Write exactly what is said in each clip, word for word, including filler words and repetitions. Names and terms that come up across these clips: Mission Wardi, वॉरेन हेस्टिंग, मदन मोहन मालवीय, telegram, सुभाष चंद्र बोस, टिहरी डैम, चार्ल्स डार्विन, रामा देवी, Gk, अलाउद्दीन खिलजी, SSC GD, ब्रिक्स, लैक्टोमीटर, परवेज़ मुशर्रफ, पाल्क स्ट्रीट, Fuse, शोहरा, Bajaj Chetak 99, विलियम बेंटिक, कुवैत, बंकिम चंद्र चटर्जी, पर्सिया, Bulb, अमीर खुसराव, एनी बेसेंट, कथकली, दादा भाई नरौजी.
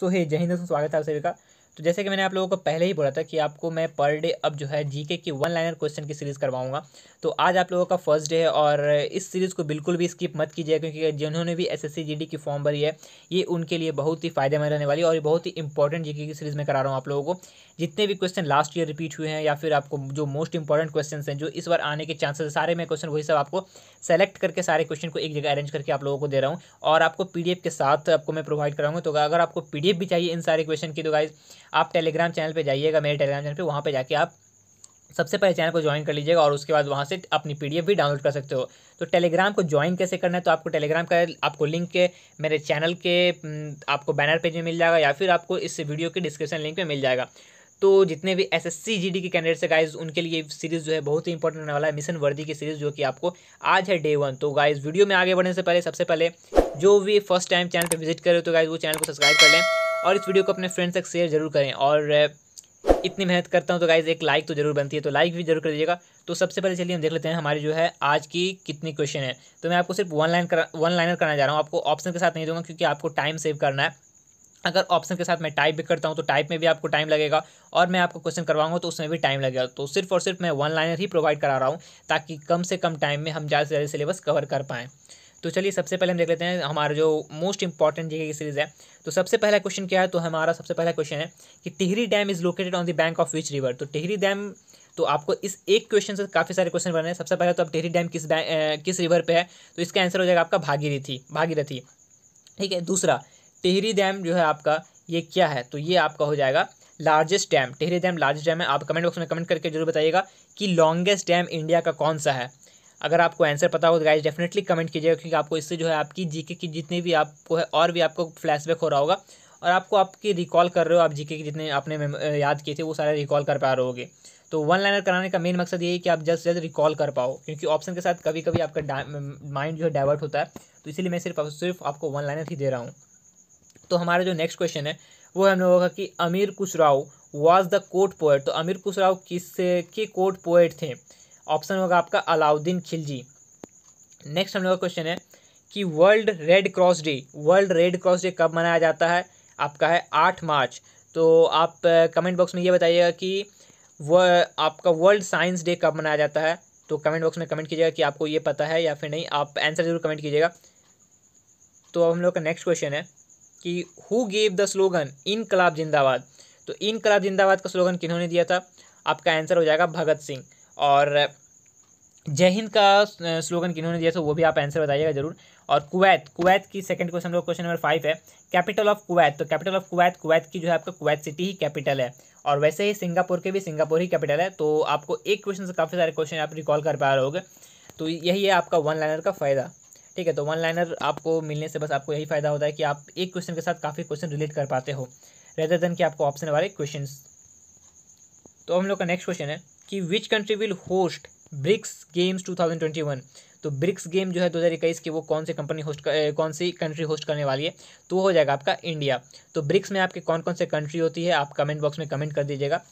सो हे जय हिंद दोस्तों, स्वागत है आप सभी का। तो जैसे कि मैंने आप लोगों को पहले ही बोला था कि आपको मैं पर डे अब जो है जीके की वन लाइनर क्वेश्चन की सीरीज़ करवाऊंगा। तो आज आप लोगों का फर्स्ट डे है और इस सीरीज़ को बिल्कुल भी स्किप मत कीजिए, क्योंकि जिन्होंने भी एसएससी जीडी की फॉर्म भरी है ये उनके लिए बहुत ही फायदेमंद रहने वाली है। और बहुत ही इंपॉर्टेंट जीके की सीरीज़ में करा रहा हूँ आप लोगों को। जितने भी क्वेश्चन लास्ट ईयर रिपीट हुए हैं या फिर आपको जो मोस्ट इंपॉर्टेंट क्वेश्चन हैं जो इस बार आने के चांसेस, सारे मैं क्वेश्चन वही सब आपको सेलेक्ट करके सारे क्वेश्चन को एक जगह अरेंज करके आप लोगों को दे रहा हूँ और आपको पीडीएफ के साथ आपको मैं प्रोवाइड कराऊंगा। तो अगर आपको पीडीएफ भी चाहिए इन सारे क्वेश्चन की, तो गाइज आप टेलीग्राम चैनल पे जाइएगा, मेरे टेलीग्राम चैनल पे, वहाँ पे जाके आप सबसे पहले चैनल को ज्वाइन कर लीजिएगा और उसके बाद वहाँ से अपनी पीडीएफ भी डाउनलोड कर सकते हो। तो टेलीग्राम को ज्वाइन कैसे करना है, तो आपको टेलीग्राम का आपको लिंक के मेरे चैनल के आपको बैनर पेज में मिल जाएगा या फिर आपको इस वीडियो के डिस्क्रिप्शन लिंक में मिल जाएगा। तो जितने भी एसएससी जीडी के कैंडिडेट्स है गाइज, उनके लिए सीरीज़ जो है बहुत ही इंपॉर्टेंट होने वाला है, मिशन वर्दी की सीरीज़, जो कि आपको आज है डे वन। तो गाइज वीडियो में आगे बढ़ने से पहले सबसे पहले जो भी फर्स्ट टाइम चैनल पर विजिट करें तो गाइज वो चैनल को सब्सक्राइब कर लें और इस वीडियो को अपने फ्रेंड्स तक शेयर जरूर करें। और इतनी मेहनत करता हूं तो गाइज एक लाइक तो जरूर बनती है, तो लाइक भी जरूर कर दीजिएगा। तो सबसे पहले चलिए हम देख लेते हैं हमारी जो है आज की कितनी क्वेश्चन है। तो मैं आपको सिर्फ वन लाइन करा वन लाइनर कराना जा रहा हूं, आपको ऑप्शन के साथ नहीं दूंगा, क्योंकि आपको टाइम सेव करना है। अगर ऑप्शन के साथ मैं टाइप भी करता हूँ तो टाइप में भी आपको टाइम लगेगा और मैं आपको क्वेश्चन करवाऊंगा तो उसमें भी टाइम लगेगा। तो सिर्फ और सिर्फ मैं वन लाइनर ही प्रोवाइड करा रहा हूँ ताकि कम से कम टाइम में हम ज़्यादा से ज़्यादा सिलेबस कवर कर पाएँ। तो चलिए सबसे पहले हम देख लेते हैं हमारा जो मोस्ट इंपॉर्टेंट जीके की सीरीज़ है। तो सबसे पहला क्वेश्चन क्या है, तो हमारा सबसे पहला क्वेश्चन है कि टिहरी डैम is located on the bank of which river. तो टिहरी डैम, तो आपको इस एक क्वेश्चन से काफ़ी सारे क्वेश्चन बनने हैं। सबसे पहले तो आप टिहरी डैम किस बैंक किस रिवर पे है, तो इसका आंसर हो जाएगा आपका भागीरथी भागीरथी ठीक है। दूसरा, टिहरी डैम जो है आपका ये क्या है, तो ये आपका हो जाएगा largest dam. टिहरी डैम largest dam है। आप कमेंट बॉक्स में कमेंट करके जरूर बताइएगा कि लॉन्गेस्ट डैम इंडिया का कौन सा है। अगर आपको आंसर पता हो तो गाइज डेफिनेटली कमेंट कीजिएगा, क्योंकि आपको इससे जो है आपकी जीके की जितनी भी आपको है और भी आपको फ्लैशबैक हो रहा होगा और आपको आपकी रिकॉल कर रहे हो, आप जीके के जितने आपने याद किए थे वो सारे रिकॉल कर पा रहे होगे। तो वन लाइनर कराने का मेन मकसद ये है कि आप जल्द से जल्द रिकॉल कर पाओ, क्योंकि ऑप्शन के साथ कभी कभी आपका माइंड जो है डाइवर्ट होता है, तो इसीलिए मैं सिर्फ सिर्फ आपको वन लाइनर ही दे रहा हूँ। तो हमारा जो नेक्स्ट क्वेश्चन है वो हम लोगों का कि अमीर खुसराव was the court poet. तो अमीर खुसराव किस के कोर्ट पोएट थे, ऑप्शन होगा आपका अलाउद्दीन खिलजी। नेक्स्ट हम लोग का क्वेश्चन है कि world red cross day world red cross day कब मनाया जाता है, आपका है आठ मार्च। तो आप कमेंट बॉक्स में ये बताइएगा कि वह आपका वर्ल्ड साइंस डे कब मनाया जाता है। तो कमेंट बॉक्स में कमेंट कीजिएगा कि आपको ये पता है या फिर नहीं, आप आंसर जरूर कमेंट कीजिएगा। तो अब हम लोग का नेक्स्ट क्वेश्चन है कि हु गेव द स्लोगन इनकलाब जिंदाबाद। तो इनकलाब जिंदाबाद का स्लोगन किन्होंने दिया था, आपका आंसर हो जाएगा भगत सिंह। और जय हिंद का स्लोगन किन्होंने दिया था, वो भी आप आंसर बताइएगा ज़रूर। और कुवैत कुवैत की सेकंड क्वेश्चन हम लोग क्वेश्चन नंबर फाइव है कैपिटल ऑफ कुवैत। तो कैपिटल ऑफ कुवैत कुवैत की जो है आपका कुवैत सिटी ही कैपिटल है, और वैसे ही सिंगापुर के भी सिंगापुर ही कैपिटल है। तो आपको एक क्वेश्चन से काफ़ी सारे क्वेश्चन आप रिकॉल कर पा रहे होगे। तो यही है आपका वन लाइनर का फ़ायदा, ठीक है। तो वन लाइनर आपको मिलने से बस आपको यही फ़ायदा होता है कि आप एक क्वेश्चन के साथ काफ़ी क्वेश्चन रिलेट कर पाते हो, रेदर देन कि आपको ऑप्शन वाले क्वेश्चन। तो हम लोग का नेक्स्ट क्वेश्चन है कि which country will host ब्रिक्स games two thousand twenty one. तो ब्रिक्स गेम जो है दो हज़ार इक्कीस के, वो कौन सी कंपनी होस्ट कर, कौन सी कंट्री होस्ट करने वाली है, तो वो हो जाएगा आपका इंडिया। तो ब्रिक्स में आपके कौन कौन से कंट्री होती है, आप कमेंट बॉक्स में कमेंट कर दीजिएगा।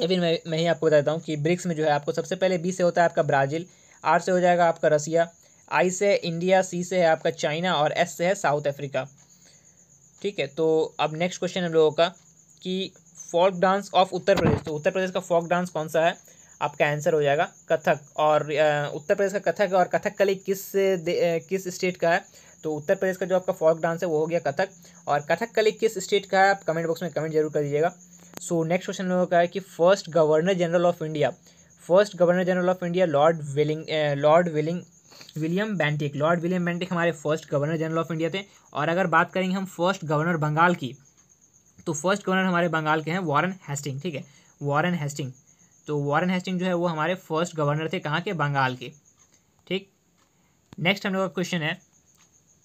या फिर मैं मैं ही आपको बताता हूँ कि ब्रिक्स में जो है आपको सबसे पहले बी से होता है आपका ब्राज़ील, आर से हो जाएगा आपका रसिया, आई से इंडिया, सी से है आपका चाइना और एस से है साउथ अफ्रीका, ठीक है। तो अब नेक्स्ट क्वेश्चन हम लोगों का कि folk dance of Uttar Pradesh. तो उत्तर प्रदेश का फोक डांस कौन सा है, आपका आंसर हो जाएगा कथक। और उत्तर प्रदेश का कथक और कथकली किस किस स्टेट का है, तो उत्तर प्रदेश का जो आपका फोक डांस है वो हो गया कथक, और कथकली किस स्टेट का है आप कमेंट बॉक्स में कमेंट जरूर कर दीजिएगा। सो नेक्स्ट क्वेश्चन लोगों का है कि first governor general of India first governor general of India lord Welling lord Welling विलियम बेंटिक lord विलियम बेंटिक हमारे first governor general of India थे। और अगर बात करेंगे हम फर्स्ट गवर्नर बंगाल की, तो फर्स्ट गवर्नर हमारे बंगाल के हैं वॉरेन हेस्टिंग, ठीक है, वॉरेन हेस्टिंग। तो वॉरेन हेस्टिंग जो है वो हमारे फर्स्ट गवर्नर थे कहाँ के, बंगाल के, ठीक। नेक्स्ट हम लोग का क्वेश्चन है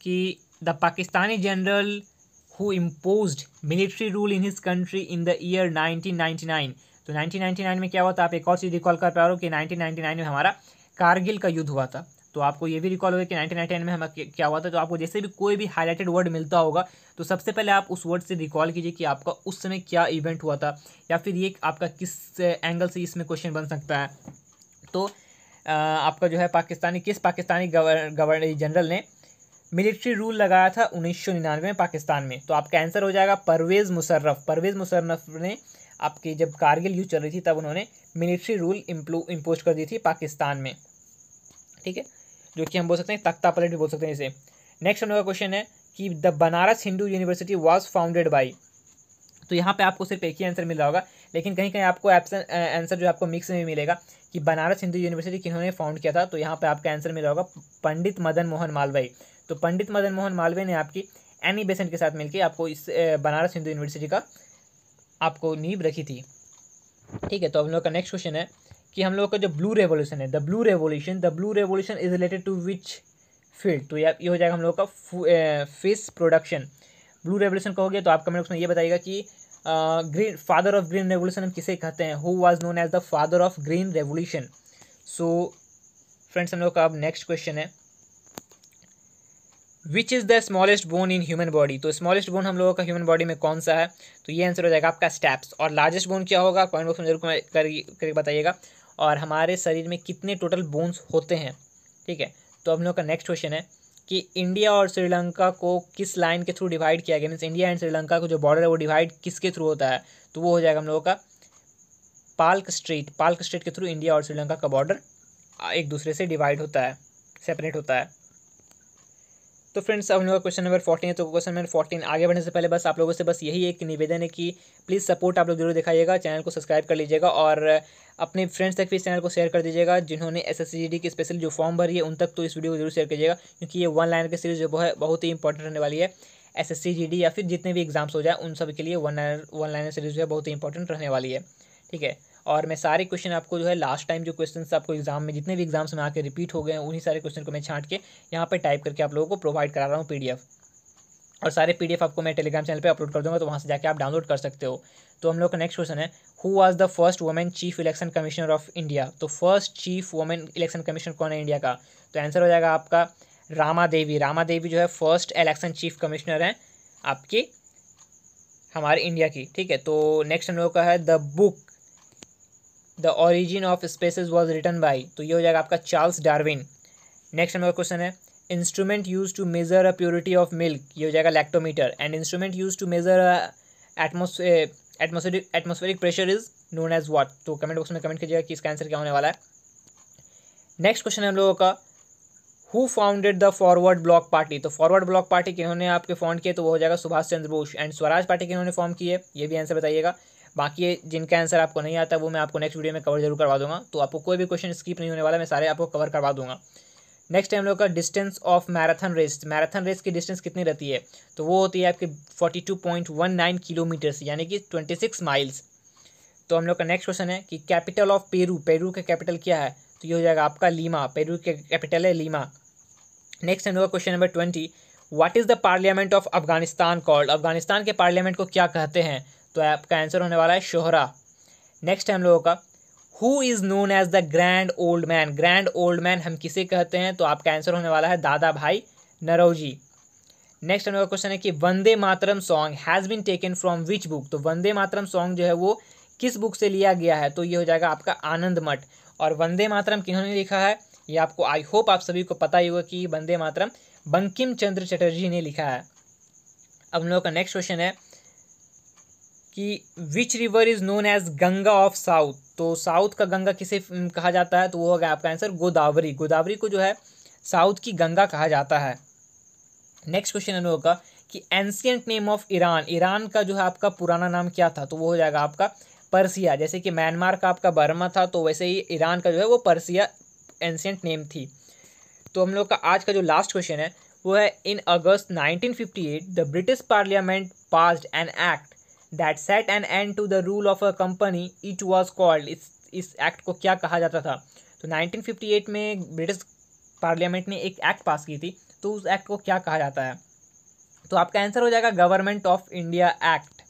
कि the Pakistani general who imposed military rule in his country in the year nineteen ninety nine. तो नाइनटीन नाइन्टी नाइन में क्या हुआ था, आप एक और चीज़ रिकॉल कर पा रहे हो कि नाइनटीन नाइन्टी नाइन में हमारा कारगिल का युद्ध हुआ था। तो आपको ये भी रिकॉल होगा कि नाइनटीन नाइन्टी नाइन में हमें क्या हुआ था। तो आपको जैसे भी कोई भी हाईलाइटेड वर्ड मिलता होगा तो सबसे पहले आप उस वर्ड से रिकॉल कीजिए कि आपका उस समय क्या इवेंट हुआ था, या फिर ये आपका किस एंगल से इसमें क्वेश्चन बन सकता है। तो आपका जो है पाकिस्तानी किस पाकिस्तानी गवर्नर जनरल ने मिलिट्री रूल लगाया था उन्नीस सौ निन्यानवे में पाकिस्तान में। तो आपका आंसर हो जाएगा परवेज़ मुशर्रफ। परवेज़ मुशर्रफ ने आपकी जब कारगिल युद्ध चल रही थी तब उन्होंने मिलिट्री रूल इम्पोज कर दी थी पाकिस्तान में, ठीक है, जो कि हम बोल सकते हैं तख्ता पलट भी बोल सकते हैं इसे। नेक्स्ट हम लोग का क्वेश्चन है कि the Banaras Hindu University was founded by. तो यहाँ पे आपको सिर्फ एक ही आंसर मिल रहा होगा, लेकिन कहीं कहीं आपको एप्सन आंसर जो आपको मिक्स में भी मिलेगा कि बनारस हिंदू यूनिवर्सिटी किन्होंने फाउंड किया था। तो यहाँ पे आपका आंसर मिल रहा होगा पंडित मदन मोहन मालवीय। तो पंडित मदन मोहन मालवीय ने आपकी एनी बेसेंट के साथ मिलकर आपको इस बनारस हिंदू यूनिवर्सिटी का आपको नींव रखी थी, ठीक है। तो हम लोग का नेक्स्ट क्वेश्चन है कि हम लोग का जो ब्लू रेवोल्यूशन है, the blue revolution the blue revolution is related to which field. तो ये हो जाएगा हम लोग का फिश प्रोडक्शन। ब्लू रेवोल्यूशन कहोगे तो आप कमेंट बॉक्स में ये बताइएगा कि green father of green revolution हम किसे कहते हैं, who was known as the father of green revolution. So friends हम लोग का अब नेक्स्ट क्वेश्चन है which is the smallest bone in human body. तो स्मॉलेस्ट बोन हम लोगों का ह्यूमन बॉडी में कौन सा है, तो ये आंसर हो जाएगा आपका स्टेप्स। और लार्जेस्ट बोन क्या होगा, कमेंट बॉक्स में जरूर करके बताइएगा। और हमारे शरीर में कितने टोटल बोन्स होते हैं, ठीक है। तो हम लोग का नेक्स्ट क्वेश्चन है कि इंडिया और श्रीलंका को किस लाइन के थ्रू डिवाइड किया गया, मीन्स इंडिया एंड श्रीलंका को जो बॉर्डर है वो डिवाइड किसके थ्रू होता है। तो वो हो जाएगा हम लोगों का पाल्क स्ट्रीट। पाल्क स्ट्रीट के थ्रू इंडिया और श्रीलंका का बॉर्डर एक दूसरे से डिवाइड होता है, सेपरेट होता है। तो फ्रेंड्स अब हम लोग का क्वेश्चन नंबर फोर्टीन है। तो क्वेश्चन नंबर फोर्टीन आगे बढ़ने से पहले बस आप लोगों से बस यही एक निवेदन है कि प्लीज़ सपोर्ट आप लोग जरूर दिखाइएगा, चैनल को सब्सक्राइब कर लीजिएगा और अपने फ्रेंड्स तक भी इस चैनल को शेयर कर दीजिएगा जिन्होंने एसएससी जीडी की स्पेशल जो फॉर्म भरी है उन तक तो इस वीडियो को जरूर शेयर कीजिएगा, क्योंकि ये वन लाइनर की सीरीज जो है बहुत ही इंपॉर्टेंट रहने वाली है। एसएससी जीडी या फिर जितने भी एग्जाम्स हो जाए उन सब के लिए one liner one liner series जो है बहुत ही इंपॉर्टेंट रहने वाली है, ठीक है। और मैं सारे क्वेश्चन आपको जो है लास्ट टाइम जो क्वेश्चन आपको एग्जाम में जितने भी एग्जाम्स में आके रिपीट हो गए हैं उन्हीं सारे क्वेश्चन को मैं छांट के यहाँ पे टाइप करके आप लोगों को प्रोवाइड करा रहा हूँ पीडीएफ। और सारे पीडीएफ आपको मैं टेलीग्राम चैनल पे अपलोड कर दूँगा, तो वहाँ से जाके आप डाउनलोड कर सकते हो। तो हम लोग का नेक्स्ट क्वेश्चन है who was the first women chief election commissioner of India. तो first chief women election commissioner कौन है इंडिया का, तो आंसर हो जाएगा आपका रामा देवी। रामा देवी जो है फर्स्ट इलेक्शन चीफ कमिश्नर हैं आपकी हमारे इंडिया की, ठीक है। तो नेक्स्ट हम लोग का है the book the origin of species was written by. तो ये हो जाएगा आपका चार्ल्स डार्विन। Next number question है instrument use to measure a purity of milk. ये हो जाएगा लैक्टोमीटर। And instrument use to measure atmospheric atmospheric pressure is known as what. तो कमेंट बॉक्स में कमेंट कीजिएगा कि इसका आंसर क्या होने वाला है। नेक्स्ट क्वेश्चन है हम लोगों का who founded the Forward Bloc party. तो फॉरवर्ड ब्लॉक पार्टी किन्होंने आपके फाउंड किए, तो वो हो जाएगा सुभाष चंद्र बोस। एंड स्वराज पार्टी किन्होंने फॉर्म की है, ये भी आंसर बताइएगा। बाकी जिनका आंसर आपको नहीं आता वो मैं आपको नेक्स्ट वीडियो में कवर जरूर करवा दूंगा, तो आपको कोई भी क्वेश्चन स्किप नहीं होने वाला, मैं सारे आपको कवर करवा दूंगा। नेक्स्ट टाइम लोग का distance of marathon race. Marathon race की डिस्टेंस कितनी रहती है, तो वो होती है आपके बयालीस पॉइंट उन्नीस किलोमीटर्स, यानी कि छब्बीस माइल्स। तो हम लोग का नेक्स्ट क्वेश्चन है कि कैपिटल ऑफ पेरू। पेरू का कैपिटल क्या है, तो ये हो जाएगा आपका लीमा। पेरू का कैपिटल है लीमा। नेक्स्ट हम लोग का question number twenty what is the parliament of Afghanistan called. Afghanistan के पार्लियामेंट को क्या कहते हैं, तो आपका आंसर होने वाला है शोहरा। नेक्स्ट हम लोगों का who is known as the grand old man. Grand old man हम किसे कहते हैं, तो आपका आंसर होने वाला है दादा भाई नरौजी। नेक्स्ट हम लोगों का क्वेश्चन है कि Vande Mataram song has been taken from which book. तो वंदे मातरम सॉन्ग जो है वो किस बुक से लिया गया है, तो ये हो जाएगा आपका आनंद मठ। और वंदे मातरम किन्होंने लिखा है, ये आपको आई होप आप सभी को पता ही होगा कि वंदे मातरम बंकिम चंद्र चटर्जी ने लिखा है। अब हम लोगों का नेक्स्ट क्वेश्चन है कि which river is known as Ganga of south. तो साउथ का गंगा किसे कहा जाता है, तो वो होगा आपका आंसर गोदावरी। गोदावरी को जो है साउथ की गंगा कहा जाता है। नेक्स्ट क्वेश्चन हम लोगों का कि ancient name of Iran. Iran का जो है आपका पुराना नाम क्या था, तो वो हो जाएगा आपका पर्सिया। जैसे कि म्यांमार का आपका बर्मा था, तो वैसे ही ईरान का जो है वो पर्सिया एंशियंट नेम थी। तो हम लोग का आज का जो लास्ट क्वेश्चन है वो है in August nineteen fifty eight the British parliament passed an act That set an end to the rule of a company. It was called. इस इस एक्ट को क्या कहा जाता था, तो नाइनटीन फिफ्टी एट में ब्रिटिश पार्लियामेंट ने एक एक्ट पास की थी, तो उस एक्ट को क्या कहा जाता है, तो आपका आंसर हो जाएगा गवर्नमेंट ऑफ इंडिया एक्ट।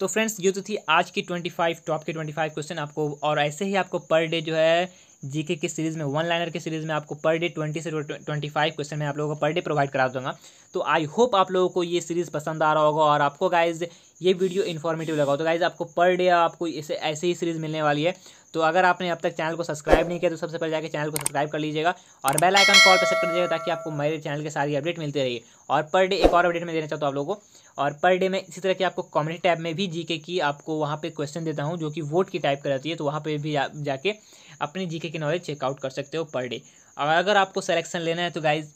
तो फ्रेंड्स ये तो थी आज की ट्वेंटी फाइव टॉप के ट्वेंटी फाइव क्वेश्चन आपको, और ऐसे ही आपको पर डे जो है जीके की सीरीज़ में, वन लाइनर की सीरीज़ में आपको पर डे ट्वेंटी से ट्वेंटी फाइव क्वेश्चन मैं आप लोगों को पर डे प्रोवाइड करा दूंगा। तो आई होप आप लोगों को ये सीरीज़ पसंद आ रहा होगा और आपको गाइज ये वीडियो इन्फॉर्मेटिव लगा हो। तो गाइज आपको पर डे आपको ऐसे ऐसे ही सीरीज़ मिलने वाली है। तो अगर आपने अब तक चैनल को सब्सक्राइब नहीं किया तो सबसे पहले जाकर चैनल को सब्सक्राइब कर लीजिएगा और बेल आइकन कॉल पर सेट कर दीजिएगा ताकि आपको मेरे चैनल के सारी अपडेट मिलते रहिए। और पर डे एक और अपडेट मैं देना चाहता हूँ आप लोगों को, और पर डे में इसी तरह की आपको कॉमेडी टैब में भी जीके की आपको वहाँ पे क्वेश्चन देता हूँ जो कि वोट की टाइप कराती है। तो वहाँ पे भी आप जाके अपनी जीके की नॉलेज चेकआउट कर सकते हो पर डे। और अगर आपको सिलेक्शन लेना है तो गाइज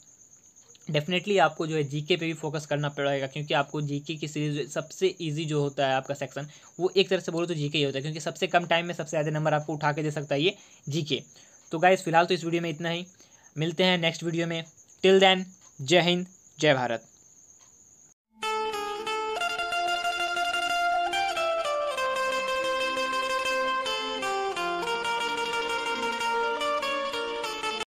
डेफिनेटली आपको जो है जीके पे भी फोकस करना पड़ेगा, क्योंकि आपको जीके की सीरीज सबसे इजी जो होता है आपका सेक्शन वो एक तरह से बोलो तो जीके ही होता है, क्योंकि सबसे कम टाइम में सबसे ज़्यादा नंबर आपको उठा के दे सकता है ये जीके। तो गाइज़ फिलहाल तो इस वीडियो में इतना ही, मिलते हैं नेक्स्ट वीडियो में। टिल देन जय हिंद जय भारत।